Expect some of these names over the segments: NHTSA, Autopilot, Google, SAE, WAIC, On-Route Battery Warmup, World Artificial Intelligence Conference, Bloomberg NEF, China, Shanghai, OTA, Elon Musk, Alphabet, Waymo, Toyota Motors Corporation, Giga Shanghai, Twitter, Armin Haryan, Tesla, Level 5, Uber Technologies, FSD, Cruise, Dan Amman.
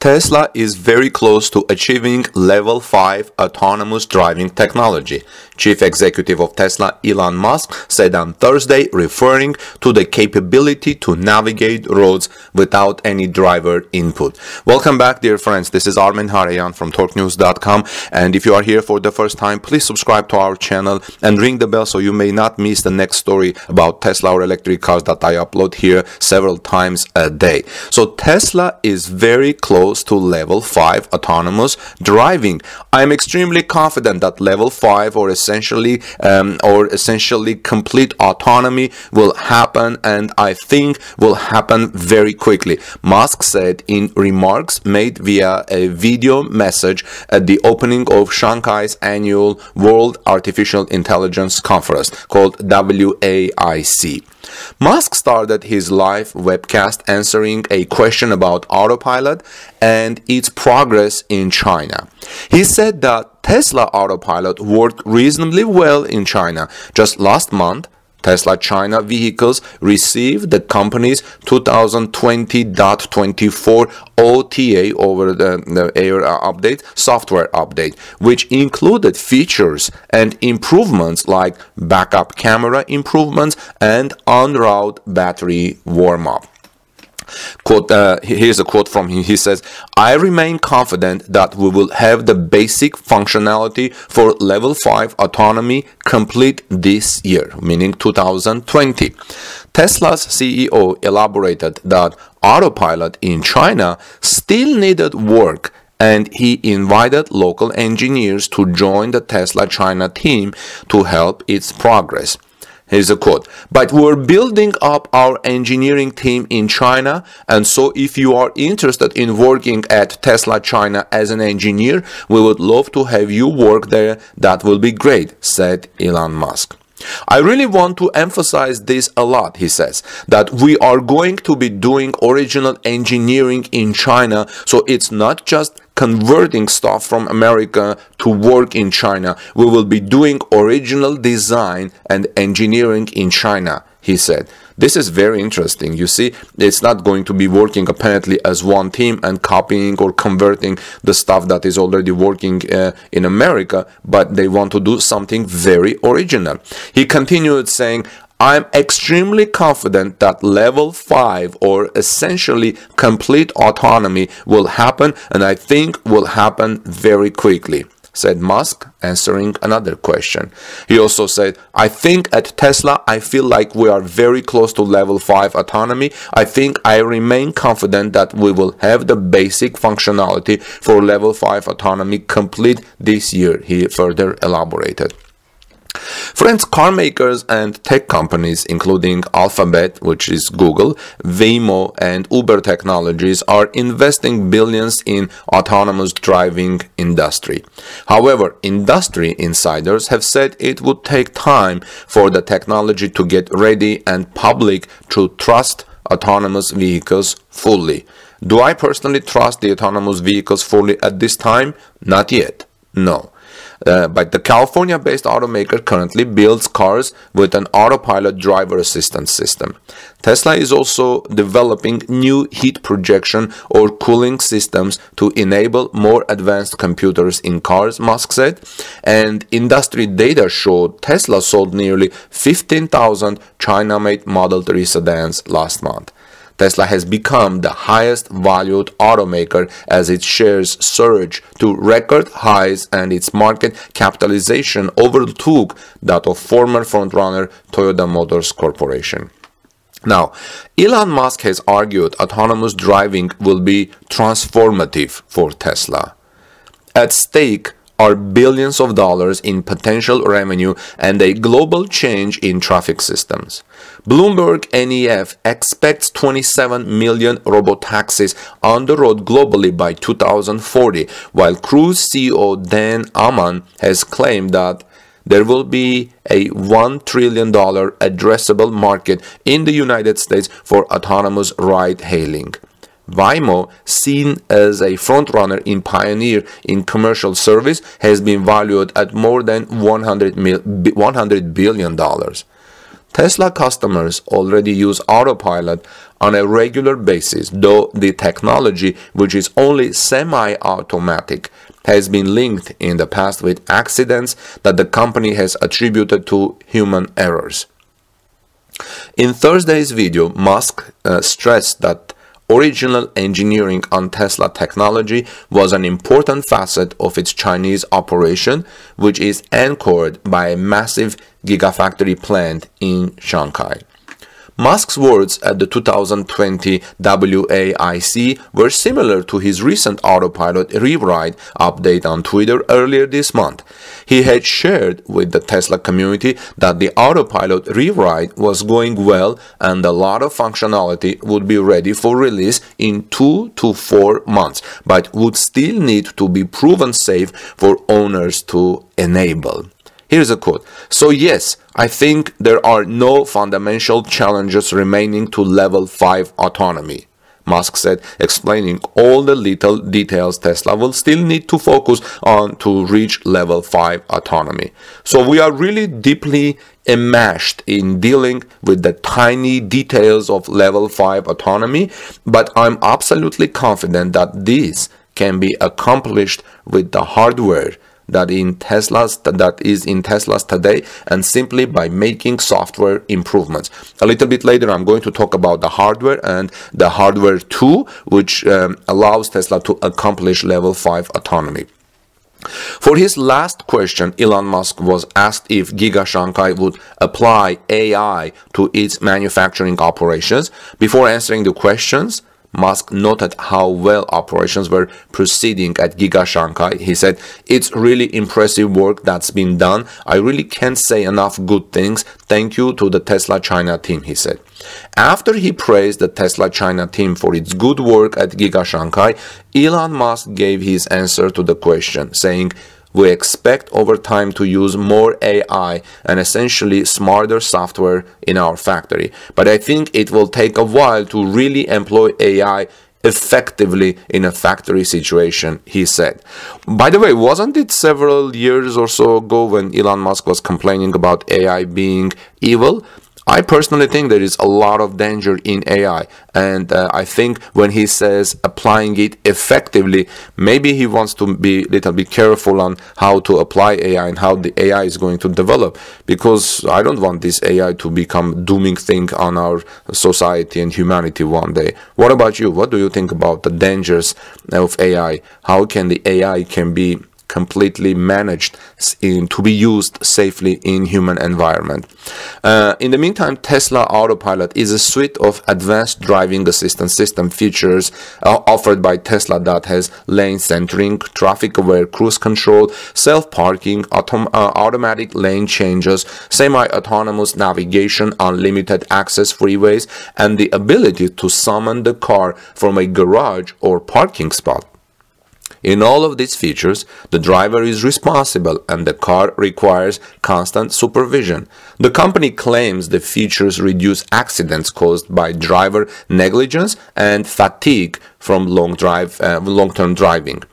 Tesla is very close to achieving Level 5 autonomous driving technology, Chief Executive of Tesla Elon Musk said on Thursday, referring to the capability to navigate roads without any driver input. Welcome back, dear friends. This is Armin Haryan from torquenews.com, and if you are here for the first time, please subscribe to our channel and ring the bell so you may not miss the next story about Tesla or electric cars that I upload here several times a day. So Tesla is very close to Level 5 autonomous driving. I'm extremely confident that Level 5 or essentially complete autonomy will happen, and I think will happen very quickly, Musk said in remarks made via a video message at the opening of Shanghai's annual World Artificial Intelligence Conference, called WAIC. Musk started his live webcast answering a question about Autopilot and its progress in China. He said that Tesla Autopilot worked reasonably well in China. Just last month, Tesla China vehicles received the company's 2020.24 OTA over-the-air update, software update, which included features and improvements like backup camera improvements and on-route battery warm-up. Quote, here's a quote from him. He says, "I remain confident that we will have the basic functionality for Level 5 autonomy complete this year," meaning 2020. Tesla's CEO elaborated that Autopilot in China still needed work, and he invited local engineers to join the Tesla China team to help its progress. Here's a quote, "But we're building up our engineering team in China, and so if you are interested in working at Tesla China as an engineer, we would love to have you work there. That will be great," said Elon Musk. "I really want to emphasize this a lot," he says, "that we are going to be doing original engineering in China, so it's not just converting stuff from America to work in China. We will be doing original design and engineering in China," he said. This is very interesting. You see, it's not going to be working apparently as one team and copying or converting the stuff that is already working in America, but they want to do something very original. He continued saying, "I'm extremely confident that Level 5 or essentially complete autonomy will happen, and I think will happen very quickly," said Musk, answering another question. He also said, "I think at Tesla, I feel like we are very close to Level 5 autonomy. I think I remain confident that we will have the basic functionality for Level 5 autonomy complete this year," he further elaborated. Friends, car makers and tech companies, including Alphabet, which is Google, Waymo, and Uber Technologies, are investing billions in autonomous driving industry. However, industry insiders have said it would take time for the technology to get ready and public to trust autonomous vehicles fully. Do I personally trust the autonomous vehicles fully at this time? Not yet. No. But the California-based automaker currently builds cars with an autopilot driver assistance system. Tesla is also developing new heat projection or cooling systems to enable more advanced computers in cars, Musk said. And industry data showed Tesla sold nearly 15,000 China-made Model 3 sedans last month. Tesla has become the highest valued automaker as its shares surge to record highs and its market capitalization overtook that of former frontrunner Toyota Motors Corporation. Now, Elon Musk has argued autonomous driving will be transformative for Tesla. At stake are billions of dollars in potential revenue and a global change in traffic systems. Bloomberg NEF expects 27 million robotaxis on the road globally by 2040, while Cruise CEO Dan Amman has claimed that there will be a $1 trillion addressable market in the United States for autonomous ride-hailing. Waymo, seen as a frontrunner in pioneer in commercial service, has been valued at more than $100 billion. Tesla customers already use Autopilot on a regular basis, though the technology, which is only semi-automatic, has been linked in the past with accidents that the company has attributed to human errors. In Thursday's video, Musk stressed that original engineering on Tesla technology was an important facet of its Chinese operation, which is anchored by a massive gigafactory plant in Shanghai. Musk's words at the 2020 WAIC were similar to his recent Autopilot rewrite update on Twitter earlier this month. He had shared with the Tesla community that the Autopilot rewrite was going well and a lot of functionality would be ready for release in 2 to 4 months, but would still need to be proven safe for owners to enable. Here's a quote. "So yes, I think there are no fundamental challenges remaining to level 5 autonomy," Musk said, explaining all the little details Tesla will still need to focus on to reach level 5 autonomy. "So we are really deeply enmeshed in dealing with the tiny details of level 5 autonomy, but I'm absolutely confident that this can be accomplished with the hardware that is in Teslas today, and simply by making software improvements." A little bit later, I'm going to talk about the hardware and the hardware 2, which allows Tesla to accomplish level 5 autonomy. For his last question, Elon Musk was asked if Giga Shanghai would apply AI to its manufacturing operations. Before answering the questions, Musk noted how well operations were proceeding at Giga Shanghai. He said, "It's really impressive work that's been done. I really can't say enough good things. Thank you to the Tesla China team," he said. After he praised the Tesla China team for its good work at Giga Shanghai, Elon Musk gave his answer to the question, saying, "We expect over time to use more AI and essentially smarter software in our factory. But I think it will take a while to really employ AI effectively in a factory situation," he said. By the way, wasn't it several years or so ago when Elon Musk was complaining about AI being evil? I personally think there is a lot of danger in AI, and I think when he says applying it effectively, maybe he wants to be a little bit careful on how to apply AI and how the AI is going to develop, because I don't want this AI to become dooming thing on our society and humanity one day. What about you? What do you think about the dangers of AI? How can the AI can be completely managed to be used safely in human environment? In the meantime, Tesla Autopilot is a suite of advanced driving assistance system features offered by Tesla that has lane centering, traffic-aware cruise control, self-parking, automatic lane changes, semi-autonomous navigation, unlimited access freeways, and the ability to summon the car from a garage or parking spot. In all of these features, the driver is responsible and the car requires constant supervision. The company claims the features reduce accidents caused by driver negligence and fatigue from long-term driving.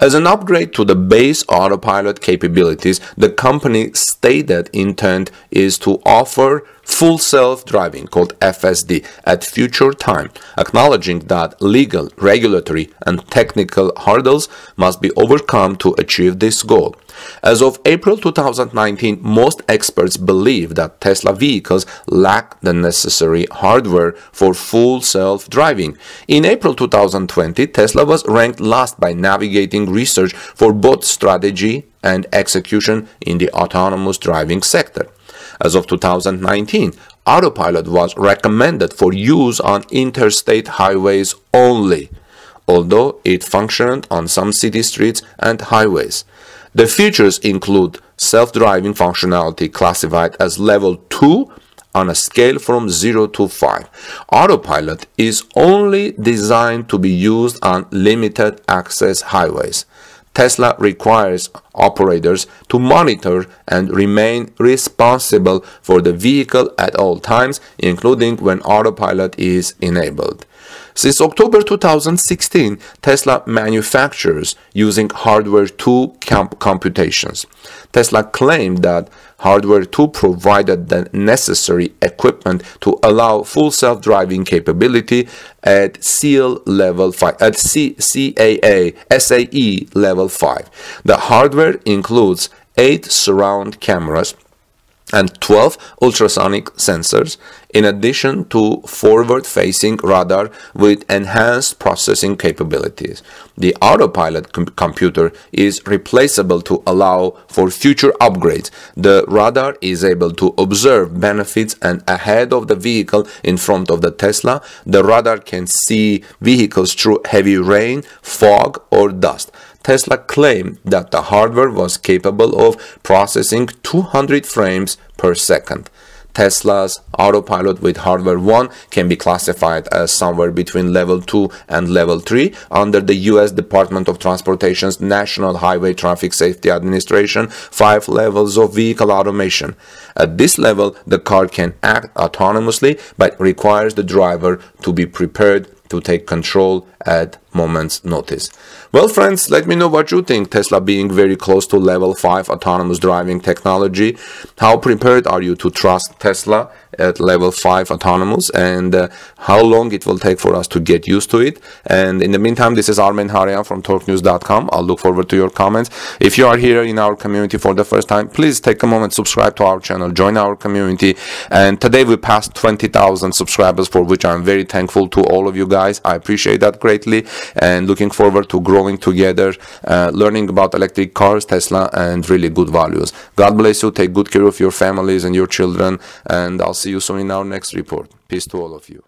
As an upgrade to the base Autopilot capabilities, the company's stated intent is to offer full self-driving, called FSD, at future time, acknowledging that legal, regulatory, and technical hurdles must be overcome to achieve this goal. As of April 2019, most experts believe that Tesla vehicles lack the necessary hardware for full self-driving. In April 2020, Tesla was ranked last by Navigating Research for both strategy and execution in the autonomous driving sector. As of 2019, Autopilot was recommended for use on interstate highways only, although it functioned on some city streets and highways. The features include self-driving functionality classified as Level 2 on a scale from 0 to 5. Autopilot is only designed to be used on limited access highways. Tesla requires operators to monitor and remain responsible for the vehicle at all times, including when Autopilot is enabled. Since October 2016, Tesla manufactures using Hardware 2 computations. Tesla claimed that Hardware 2 provided the necessary equipment to allow full self-driving capability at SAE Level 5. The hardware includes 8 surround cameras and 12 ultrasonic sensors, in addition to forward-facing radar with enhanced processing capabilities. The Autopilot computer is replaceable to allow for future upgrades. The radar is able to observe benefits and ahead of the vehicle in front of the Tesla. The radar can see vehicles through heavy rain, fog, or dust. Tesla claimed that the hardware was capable of processing 200 frames per second. Tesla's Autopilot with Hardware 1 can be classified as somewhere between Level 2 and Level 3 under the U.S. Department of Transportation's National Highway Traffic Safety Administration 5 levels of vehicle automation. At this level, the car can act autonomously, but requires the driver to be prepared to take control at moment's notice. Well, friends, let me know what you think. Tesla being very close to Level 5 autonomous driving technology. How prepared are you to trust Tesla at Level 5 autonomous, and how long it will take for us to get used to it? And in the meantime, this is Armin Haryan from torquenews.com. I'll look forward to your comments. If you are here in our community for the first time, please take a moment, subscribe to our channel, join our community. And today we passed 20,000 subscribers, for which I'm very thankful to all of you guys. I appreciate that greatly, and looking forward to growing together, learning about electric cars, Tesla, and really good values. God bless you. Take good care of your families and your children, and I'll see you soon in our next report. Peace to all of you.